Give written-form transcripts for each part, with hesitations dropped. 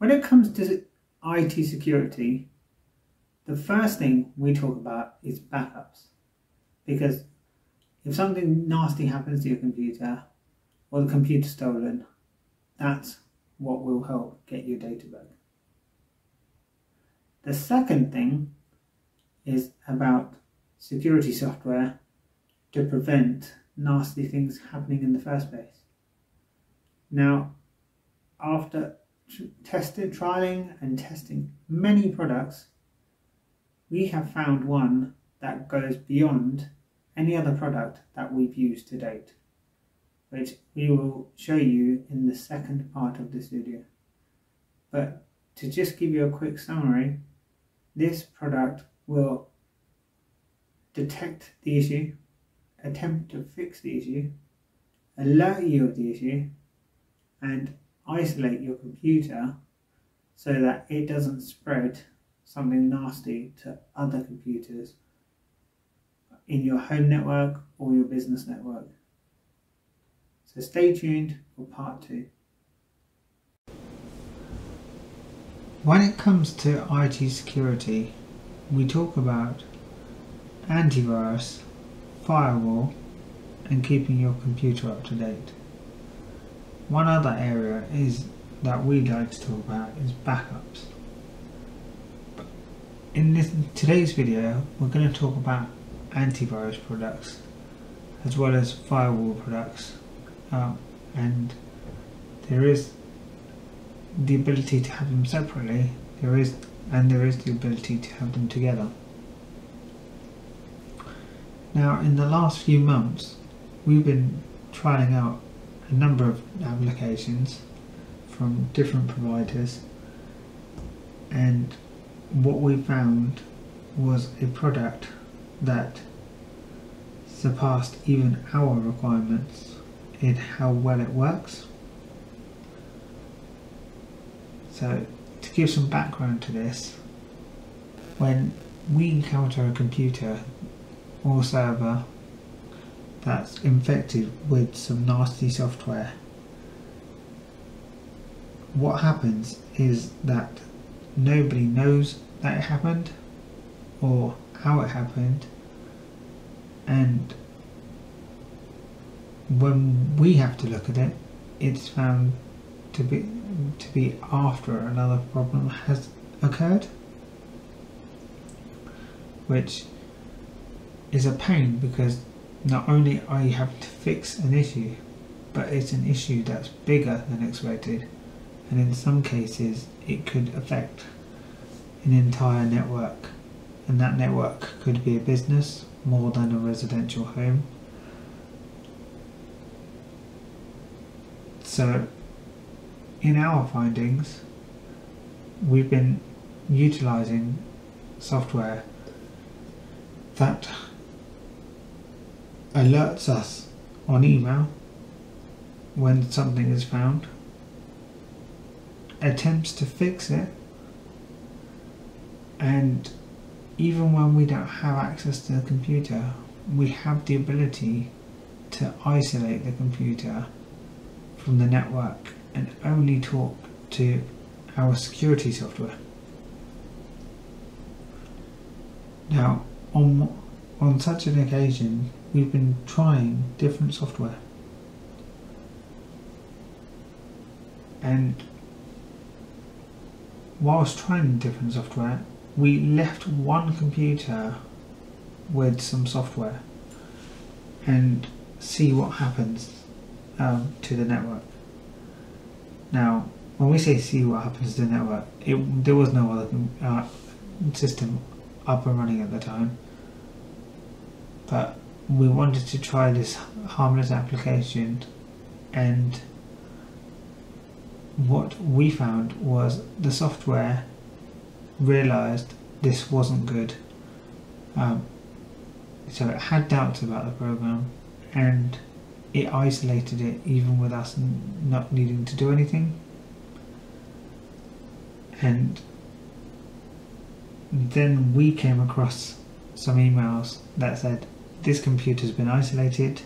When it comes to IT security, the first thing we talk about is backups. Because if something nasty happens to your computer, or the computer's stolen, that's what will help get your data back. The second thing is about security software to prevent nasty things happening in the first place. Now, after trialing and testing many products, we have found one that goes beyond any other product that we've used to date, which we will show you in the second part of this video. But to just give you a quick summary, this product will detect the issue, attempt to fix the issue, alert you of the issue, and isolate your computer so that it doesn't spread something nasty to other computers in your home network or your business network. So stay tuned for part 2. When it comes to IT security, we talk about antivirus, firewall, and keeping your computer up to date. One other area is that we like to talk about is backups. In today's video, we're going to talk about antivirus products as well as firewall products, and there is the ability to have them separately. There is the ability to have them together. Now, in the last few months, we've been trying out a number of applications from different providers, and what we found was a product that surpassed even our requirements in how well it works. So to give some background to this, when we encounter a computer or server that's infected with some nasty software, what happens is that nobody knows that it happened or how it happened, and when we have to look at it, it's found to be after another problem has occurred, which is a pain because not only are you having to fix an issue, but it's an issue that's bigger than expected, and in some cases it could affect an entire network, and that network could be a business more than a residential home. So in our findings, we've been utilizing software that alerts us on email when something is found, attempts to fix it, and even when we don't have access to the computer, we have the ability to isolate the computer from the network and only talk to our security software. Now, on such an occasion, we've been trying different software, and whilst trying different software, we left one computer with some software and see what happens to the network. Now, when we say see what happens to the network, there was no other system up and running at the time, but we wanted to try this harmless application, and what we found was the software realized this wasn't good, so it had doubts about the program, and it isolated it even with us not needing to do anything. And then we came across some emails that said this computer's been isolated.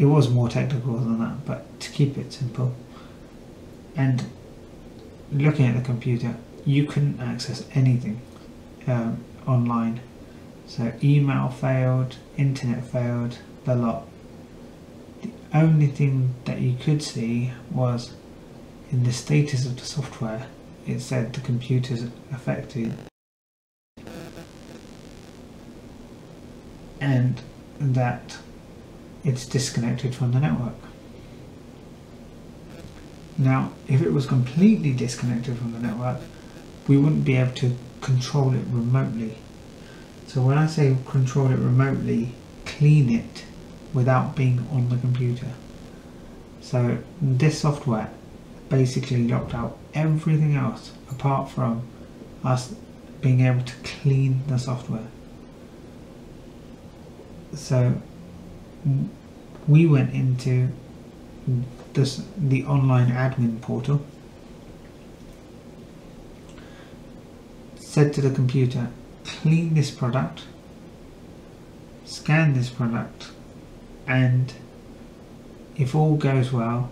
It was more technical than that, but to keep it simple, and looking at the computer, you couldn't access anything online. So email failed, internet failed, the lot. The only thing that you could see was in the status of the software, it said the computer's affected. And that it's disconnected from the network. Now, if it was completely disconnected from the network, we wouldn't be able to control it remotely. So when I say control it remotely, clean it without being on the computer. So this software basically locked out everything else apart from us being able to clean the software. So we went into this, the online admin portal, said to the computer, clean this product, scan this product, and if all goes well,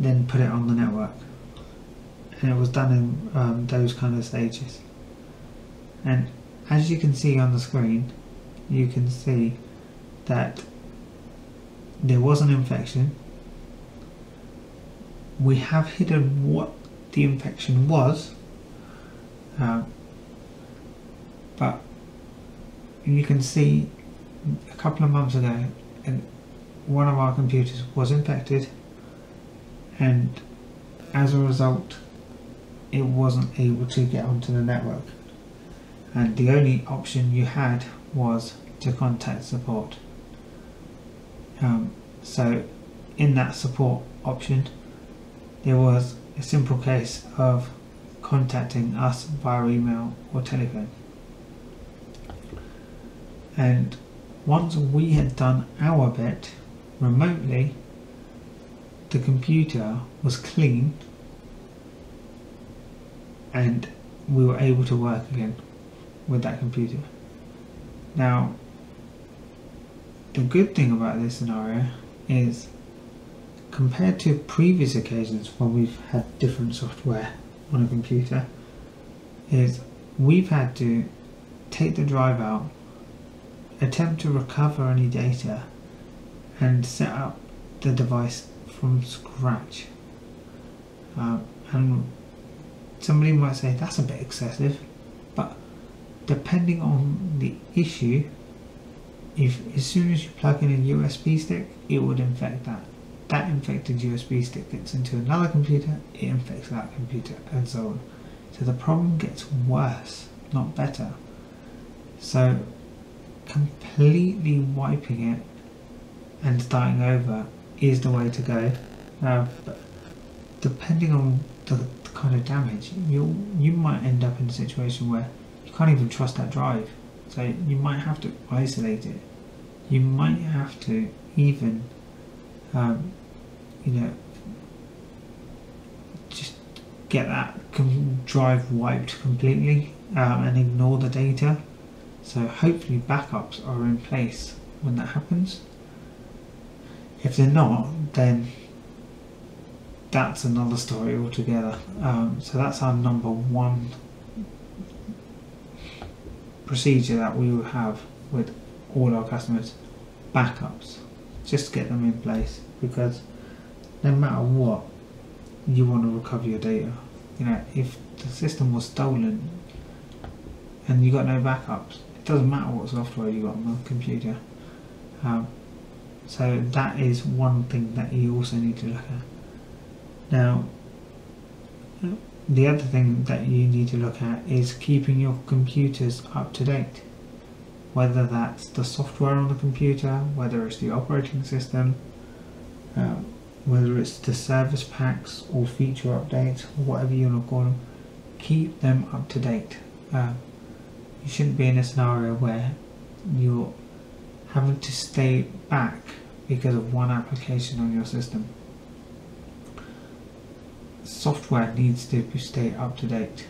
then put it on the network. And it was done in those kind of stages. And as you can see on the screen, you can see that there was an infection. We have hidden what the infection was, but you can see a couple of months ago, and one of our computers was infected, and as a result it wasn't able to get onto the network, and the only option you had was to contact support. So in that support option there was a simple case of contacting us via email or telephone. And once we had done our bit remotely, the computer was clean and we were able to work again with that computer. Now, the good thing about this scenario is, compared to previous occasions when we've had different software on a computer, is we've had to take the drive out, attempt to recover any data, and set up the device from scratch. And somebody might say that's a bit excessive, but depending on the issue, if as soon as you plug in a USB stick, it would infect that. That infected USB stick gets into another computer, it infects that computer, and so on. So the problem gets worse, not better. So completely wiping it and starting over is the way to go. But depending on the kind of damage, you might end up in a situation where can't even trust that drive, so you might have to isolate it. You might have to even, just get that drive wiped completely and ignore the data. So hopefully backups are in place when that happens. If they're not, then that's another story altogether. So that's our number one procedure that we will have with all our customers: backups. Just get them in place, because no matter what, you want to recover your data. If the system was stolen and you got no backups, it doesn't matter what software you got on the computer. So that is one thing that you also need to look at. Now, the other thing that you need to look at is keeping your computers up to date. Whether that's the software on the computer, whether it's the operating system, whether it's the service packs or feature updates, whatever you want to call them, keep them up to date. You shouldn't be in a scenario where you're having to stay back because of one application on your system. Software needs to stay up to date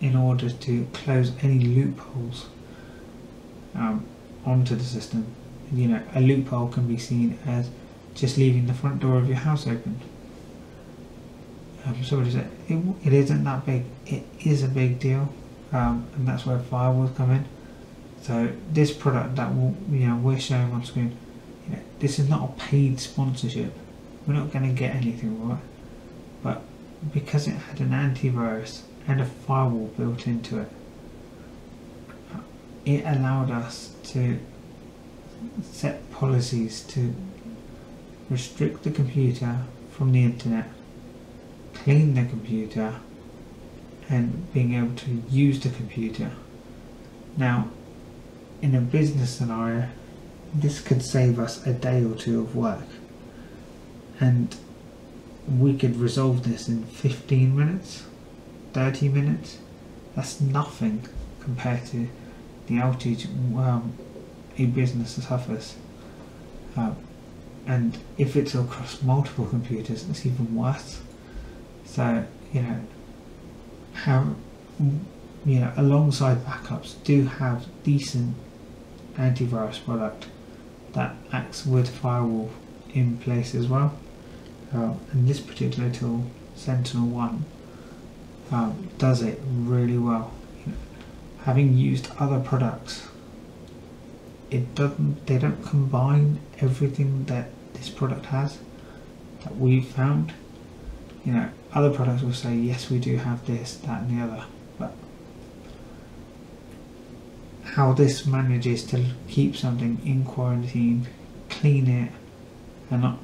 in order to close any loopholes onto the system. A loophole can be seen as just leaving the front door of your house open. So it isn't that big. It is a big deal, and that's where firewalls come in. So this product that we're showing on screen, this is not a paid sponsorship. We're not going to get anything for it, but because it had an antivirus and a firewall built into it, it allowed us to set policies to restrict the computer from the internet, clean the computer, and being able to use the computer. Now, in a business scenario, this could save us a day or two of work, and we could resolve this in 15 minutes, 30 minutes. That's nothing compared to the outage a business suffers. And if it's across multiple computers, it's even worse. So, alongside backups, do have decent antivirus product that acts with firewall in place as well. And this particular tool, SentinelOne, does it really well. Having used other products, they don't combine everything that this product has, that we've found. Other products will say, yes, we do have this, that and the other, but how this manages to keep something in quarantine, clean it, and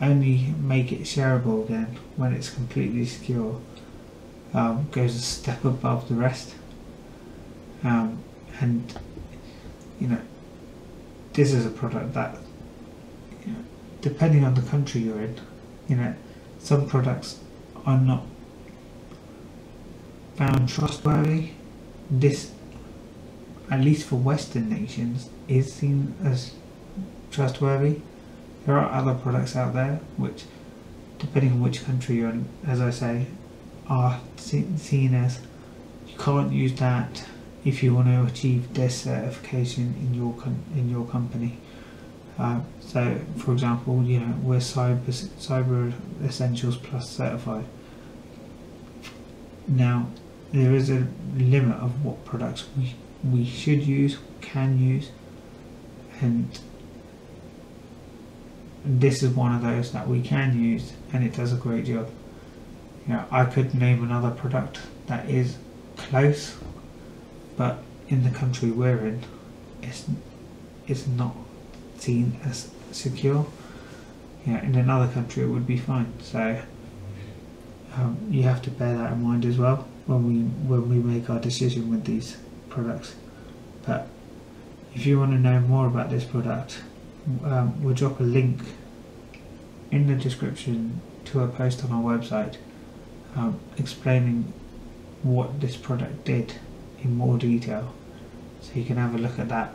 only make it shareable again when it's completely secure, goes a step above the rest. And this is a product that, depending on the country you're in, some products are not found trustworthy. This, at least for Western nations, is seen as trustworthy. There are other products out there which, depending on which country you're in, as I say, are seen as, you can't use that if you want to achieve this certification in your company. So, for example, we're Cyber Essentials Plus certified. Now, there is a limit of what products we should use, can use, and this is one of those that we can use, and it does a great job. I could name another product that is close, but in the country we're in, it's not seen as secure. In another country it would be fine. So you have to bear that in mind as well when we make our decision with these products. But if you want to know more about this product, we'll drop a link in the description to a post on our website explaining what this product did in more detail, so you can have a look at that.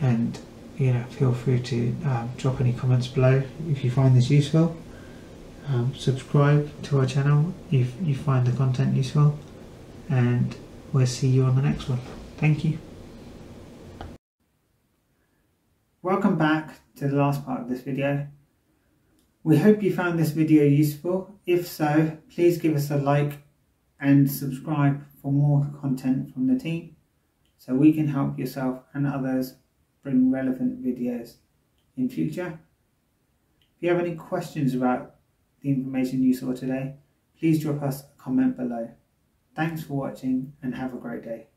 And feel free to drop any comments below if you find this useful. Subscribe to our channel if you find the content useful, and we'll see you on the next one. Thank you. Welcome back to the last part of this video. We hope you found this video useful. If so, please give us a like and subscribe for more content from the team, so we can help yourself and others bring relevant videos in future. If you have any questions about the information you saw today, please drop us a comment below. Thanks for watching and have a great day.